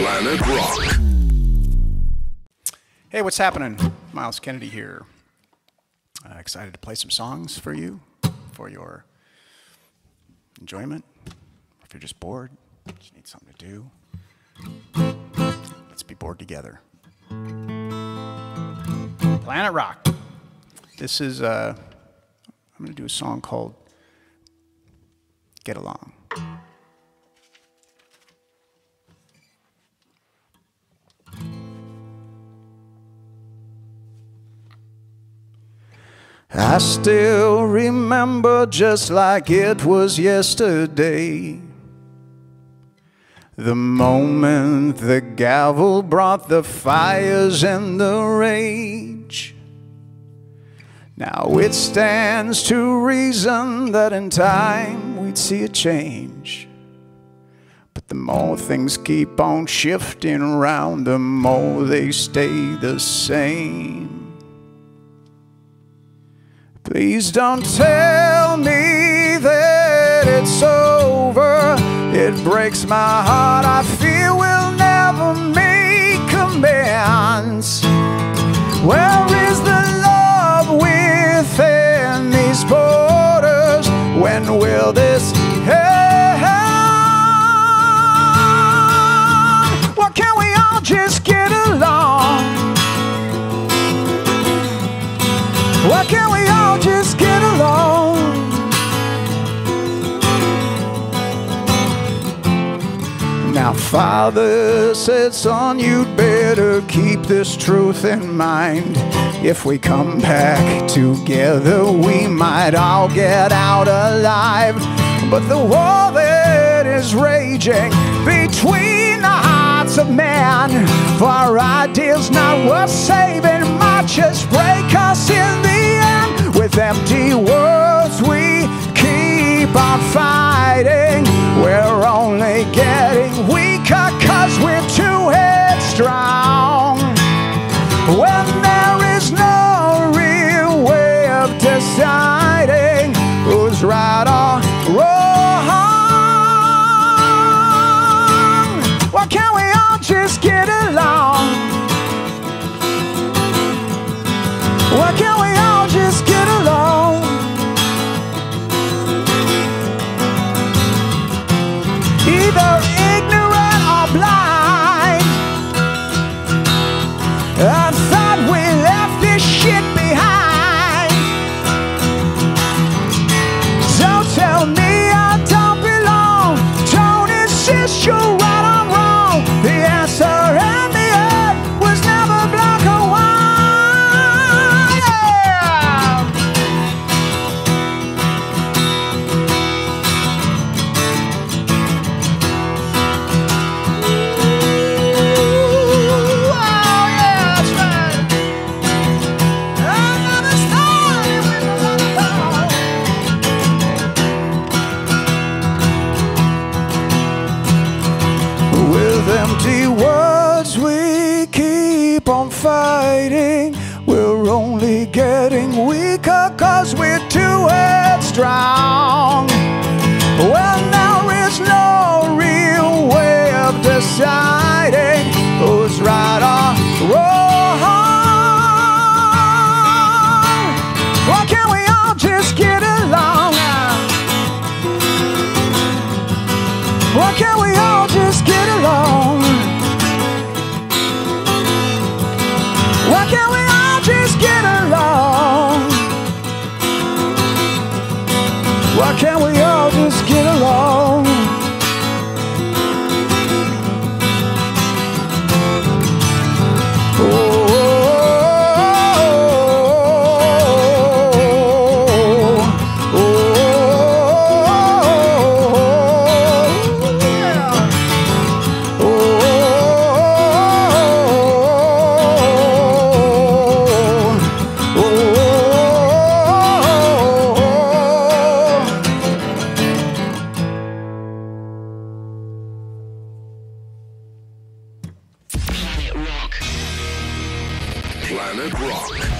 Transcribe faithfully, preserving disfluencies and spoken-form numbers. Planet Rock. Hey, what's happening? Myles Kennedy here. Uh, excited to play some songs for you, for your enjoyment. If you're just bored, just need something to do. Let's be bored together. Planet Rock. This is, uh, I'm going to do a song called Get Along. I still remember just like it was yesterday, the moment the gavel brought the fires and the rage. Now it stands to reason that in time we'd see a change. But the more things keep on shifting around, the more they stay the same. Please don't tell me that it's over. It breaks my heart. I fear we'll never make amends. Where is the love within these borders? When will this end? Why can't we all just get along? Why can't we all just get along? Now Father said, son, you'd better keep this truth in mind. If we come back together, we might all get out alive. But the war that is raging between the hearts of man, for our ideals not worth saving might just break us in the end. With empty words we keep on fighting. We're only getting weaker 'cause we're too headstrong. When there is no real way of deciding who's right or wrong, why can't we all just get along? Why can't we all just get along? Either ignorant or blind, I thought we left this shit behind. Don't tell me I don't belong. Don't insist you're right or wrong. The answer in the end was never black or white. Empty words we keep on fighting. We're only getting weaker 'cause we're too headstrong. When there is no real way of deciding who's right or wrong, why can't we all just get along? Why can't we all just get along? Why can't we all just get along? Why can't we all just get along? Planet Rock.